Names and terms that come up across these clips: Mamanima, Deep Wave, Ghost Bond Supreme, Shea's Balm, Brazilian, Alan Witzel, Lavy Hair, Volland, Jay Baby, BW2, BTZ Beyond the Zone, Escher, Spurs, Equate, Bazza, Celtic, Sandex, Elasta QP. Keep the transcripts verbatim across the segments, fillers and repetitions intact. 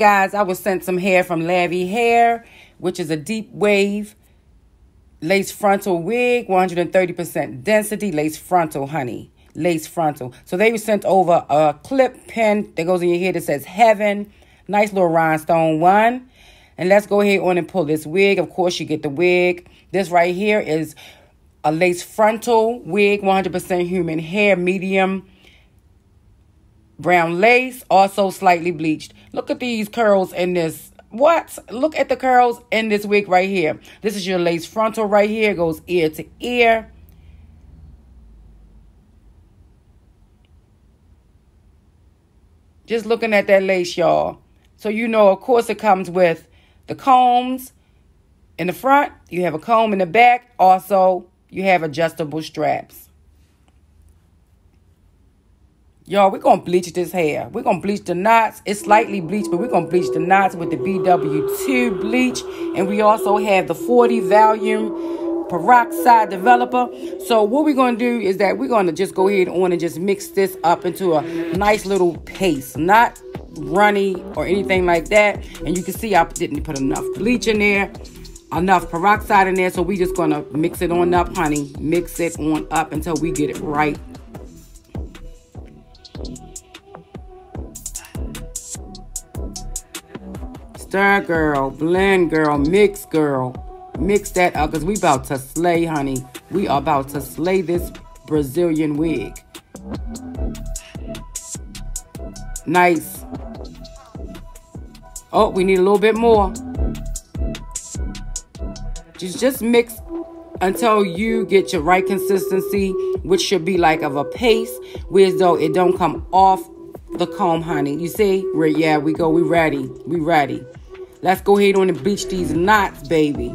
Hey guys, I was sent some hair from Lavy Hair, which is a deep wave lace frontal wig, one hundred thirty percent density, lace frontal, honey. Lace frontal. So they were sent over a clip pin that goes in your hair that says heaven. Nice little rhinestone one. And let's go ahead on and pull this wig. Of course, you get the wig. This right here is a lace frontal wig, one hundred percent human hair, medium brown lace, also slightly bleached. Look at these curls in this. What? Look at the curls in this wig right here. This is your lace frontal right here. It goes ear to ear. Just looking at that lace, y'all. So you know, of course, it comes with the combs in the front. You have a comb in the back. Also, you have adjustable straps. Y'all, we're going to bleach this hair. We're going to bleach the knots. It's slightly bleached, but we're going to bleach the knots with the B W two bleach. And we also have the forty volume peroxide developer. So what we're going to do is that we're going to just go ahead on and just mix this up into a nice little paste. Not runny or anything like that. And you can see I didn't put enough bleach in there, enough peroxide in there. So we're just going to mix it on up, honey. Mix it on up until we get it right. Stir, girl, blend, girl, mix, girl, mix that up, because we about to slay, honey. We are about to slay this Brazilian wig. Nice. Oh, we need a little bit more. Just, just mix until you get your right consistency, which should be like of a paste, where though it don't come off the comb, honey. You see? We're, yeah, we go. We ready. We ready. Let's go ahead on and bleach these knots, baby.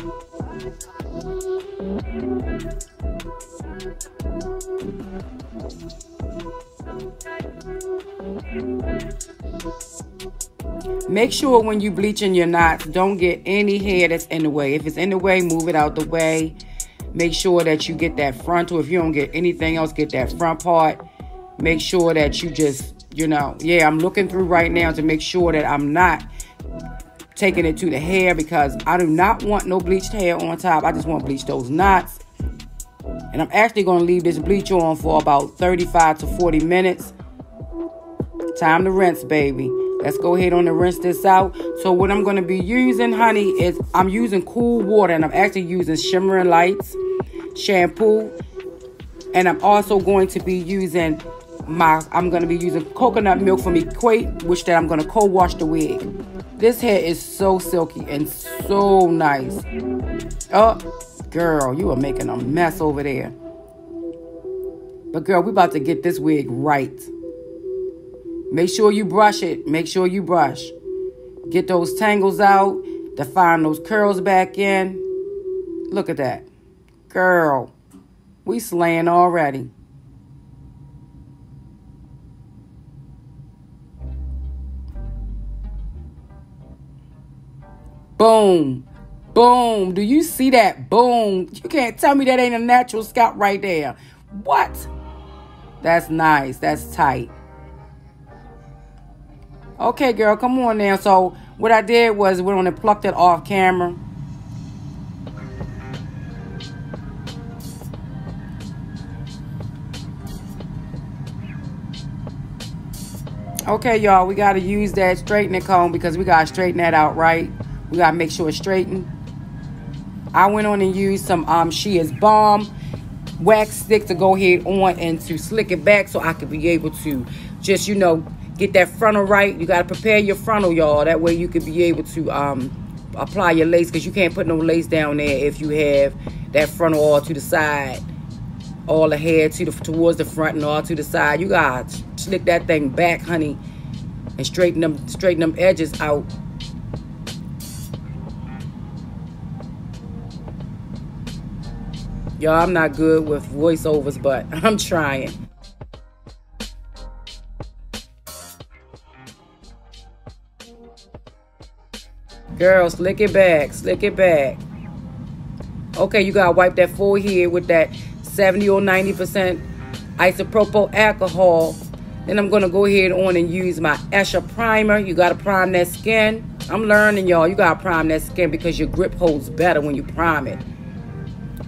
Make sure when you bleaching your knots, don't get any hair that's in the way. If it's in the way, move it out the way. Make sure that you get that frontal. If you don't get anything else, get that front part. Make sure that you just, you know, yeah, I'm looking through right now to make sure that I'm not taking it to the hair, because I do not want no bleached hair on top. I just want to bleach those knots. And I'm actually going to leave this bleach on for about thirty-five to forty minutes. Time to rinse, baby. Let's go ahead on and rinse this out. So what I'm going to be using, honey, is I'm using cool water, and I'm actually using Shimmering Lights shampoo. And I'm also going to be using my, I'm going to be using coconut milk from Equate, which that I'm going to co-wash the wig. This hair is so silky and so nice. Oh, girl, you are making a mess over there. But girl, we about to get this wig right. Make sure you brush it. Make sure you brush. Get those tangles out. Define those curls back in. Look at that. Girl, we slaying already. Boom. Boom. Do you see that? Boom. You can't tell me that ain't a natural scalp right there. What? That's nice. That's tight. Okay, girl. Come on now. So what I did was went on and plucked it off camera. Okay, y'all, we got to use that straightening comb because we got to straighten that out, right? We got to make sure it's straightened. I went on and used some um, Shea's Balm wax stick to go ahead on and to slick it back so I could be able to just, you know, get that frontal right. You got to prepare your frontal, y'all. That way you could be able to um, apply your lace, because you can't put no lace down there if you have that frontal all to the side. All the hair to the, towards the front and all to the side. You gotta slick that thing back, honey, and straighten them, straighten them edges out. Y'all, I'm not good with voiceovers, but I'm trying. Girl, slick it back, slick it back. Okay, you gotta wipe that forehead with that seventy or ninety percent isopropyl alcohol. Then I'm going to go ahead on and use my Escher primer. You got to prime that skin. I'm learning, y'all. You got to prime that skin because your grip holds better when you prime it.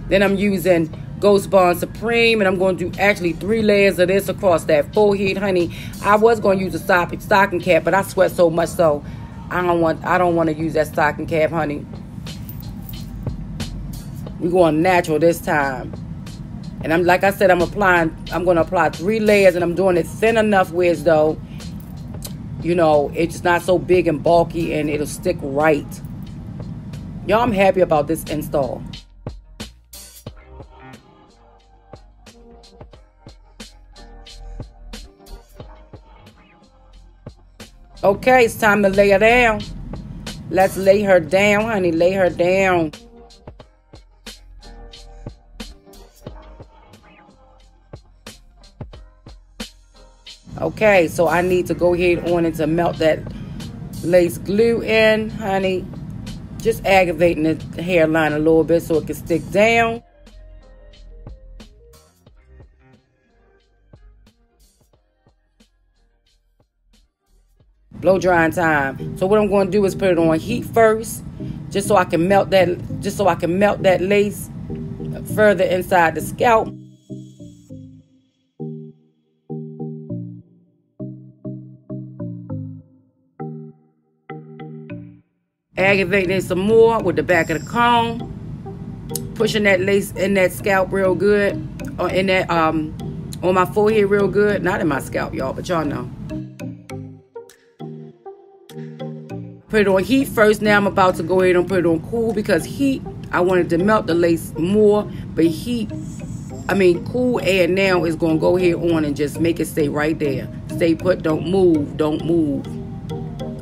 Then I'm using Ghost Bond Supreme, and I'm going to do actually three layers of this across that forehead, honey. I was going to use a stocking cap, but I sweat so much, so I don't want I don't want to use that stocking cap, honey. We're going natural this time. And I'm like I said, I'm applying, I'm going to apply three layers, and I'm doing it thin enough where as though, you know, it's not so big and bulky and it'll stick right. Y'all, I'm happy about this install. Okay, it's time to lay her down. Let's lay her down, honey. Lay her down. Okay, so I need to go ahead on and to melt that lace glue in, honey. Just aggravating the hairline a little bit so it can stick down. Blow drying time. So what I'm going to do is put it on heat first, just so I can melt that, just so I can melt that lace further inside the scalp. Aggravating it some more with the back of the comb, pushing that lace in that scalp real good, or in that um on my forehead real good. Not in my scalp, y'all, but y'all know. Put it on heat first. Now I'm about to go ahead and put it on cool because heat, I wanted to melt the lace more, but heat, I mean cool air now is going to go ahead on and just make it stay right there. Stay put, don't move, don't move.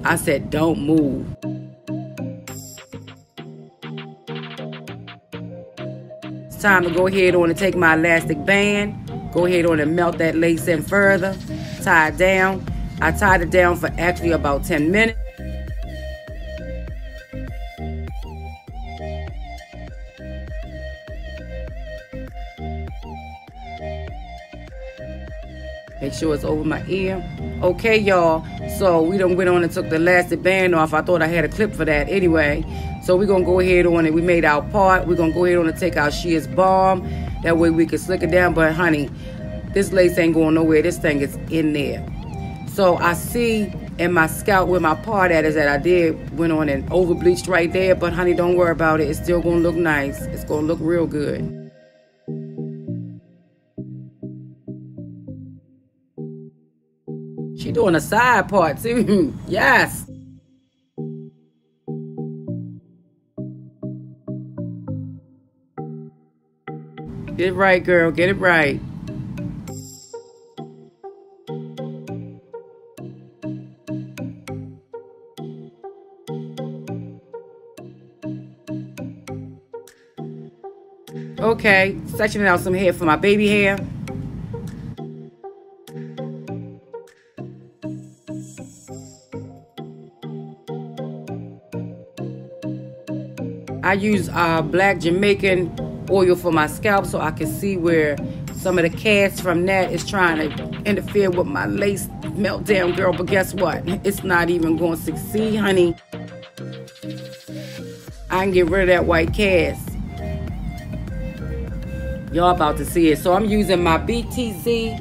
I said don't move. It's time to go ahead on and take my elastic band. Go ahead on and melt that lace in further. Tie it down. I tied it down for actually about ten minutes. Make sure it's over my ear. Okay, y'all. So we done went on and took the elastic band off. I thought I had a clip for that anyway. So we're going to go ahead on and we made our part. We're going to go ahead on and take our Shea's Balm. That way we can slick it down. But, honey, this lace ain't going nowhere. This thing is in there. So I see in my scalp where my part at is that I did went on and over bleached right there. But, honey, don't worry about it. It's still going to look nice. It's going to look real good. She doing a side part too. Yes. Get it right, girl. Get it right. Okay, sectioning out some hair for my baby hair. I use uh, black Jamaican oil for my scalp so I can see where some of the cast from that is trying to interfere with my lace meltdown, girl. But guess what? It's not even going to succeed, honey. I can get rid of that white cast. Y'all about to see it. So I'm using my B T Z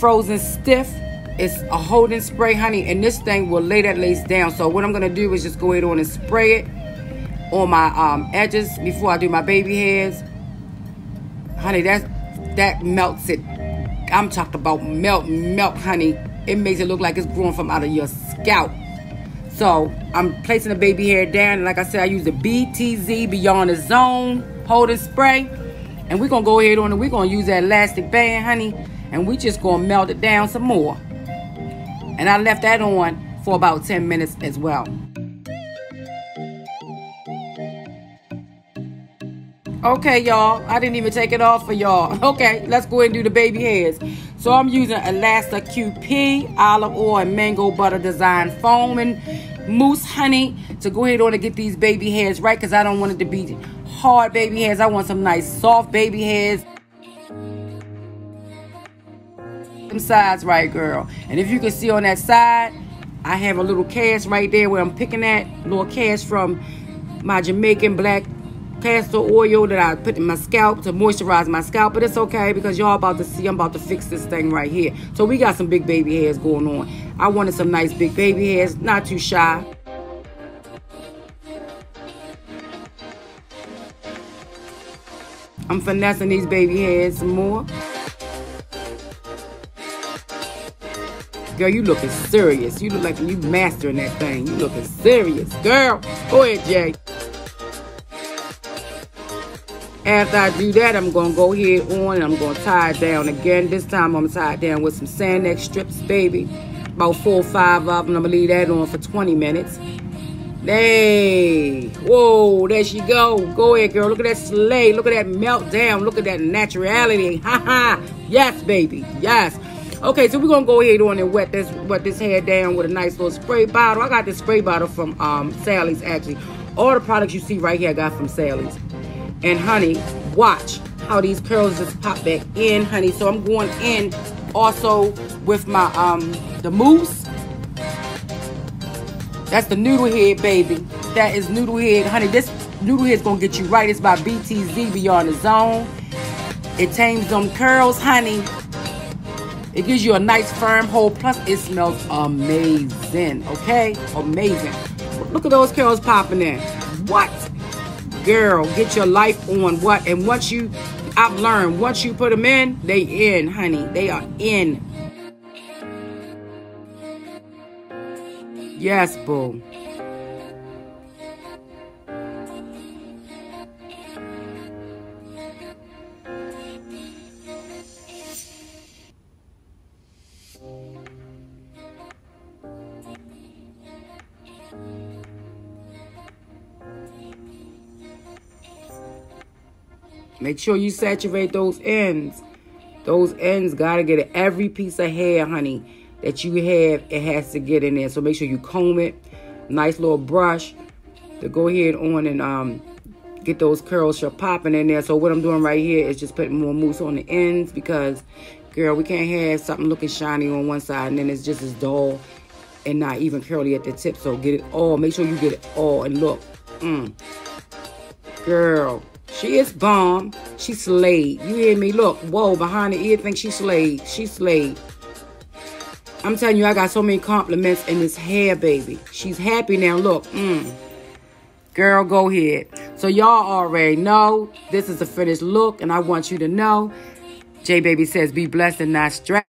Frozen Stiff. It's a holding spray, honey, and this thing will lay that lace down. So what I'm going to do is just go ahead on and spray it on my um, edges before I do my baby hairs. Honey, that's, that melts it. I'm talking about melt, melt, honey. It makes it look like it's growing from out of your scalp. So I'm placing the baby hair down. And like I said, I use the B T Z Beyond the Zone holding spray. And we're going to go ahead on and we're going to use that elastic band, honey. And we just going to melt it down some more. And I left that on for about ten minutes as well. Okay, y'all, I didn't even take it off for y'all. Okay, let's go ahead and do the baby hairs. So I'm using Elasta Q P, olive oil, and mango butter design foam and mousse, honey, to go ahead on and get these baby hairs right because I don't want it to be hard baby hairs. I want some nice soft baby hairs. them sides right, girl. And if you can see on that side, I have a little cast right there where I'm picking that little cast from my Jamaican black castor oil that I put in my scalp to moisturize my scalp. But it's okay because y'all about to see I'm about to fix this thing right here. So we got some big baby hairs going on. I wanted some nice big baby hairs, not too shy. I'm finessing these baby hairs some more. Girl, you looking serious. You look like you mastering that thing. You looking serious. Girl, go ahead, Jay. After I do that, I'm going to go ahead on and I'm going to tie it down again. This time I'm tied down with some Sandex strips, baby. About four or five of them. I'm going to leave that on for twenty minutes. Hey, whoa, there she go. Go ahead, girl. Look at that slay. Look at that meltdown. Look at that naturality. Ha ha. Yes, baby. Yes. Okay, so we're going to go ahead on and wet this wet this hair down with a nice little spray bottle. I got this spray bottle from um, Sally's, actually. All the products you see right here I got from Sally's. And, honey, watch how these curls just pop back in, honey. So I'm going in also with my um, the mousse. That's the noodle head, baby. That is noodle head. Honey, this noodle head's going to get you right. It's by B T Z Beyond the Zone. It tames them curls, honey. It gives you a nice firm hold. Plus, it smells amazing, okay? Amazing. Look at those curls popping in. What? Girl, get your life on what? And once you, I've learned, once you put them in, they in, honey. They are in. Yes, boo. Make sure you saturate those ends. Those ends gotta get it. Every piece of hair, honey, that you have, it has to get in there. So make sure you comb it, nice little brush, to go ahead on and um, get those curls sure popping in there. So what I'm doing right here is just putting more mousse on the ends because, girl, we can't have something looking shiny on one side and then it's just as dull and not even curly at the tip. So get it all. Make sure you get it all. And look, mm, girl, she is bomb. She slayed. You hear me? Look, whoa, behind the ear thing, she slayed. She slayed. I'm telling you, I got so many compliments in this hair, baby. She's happy now. Look, mm. Girl, go ahead. So y'all already know this is a finished look, and I want you to know, Jay Baby says, be blessed and not stressed.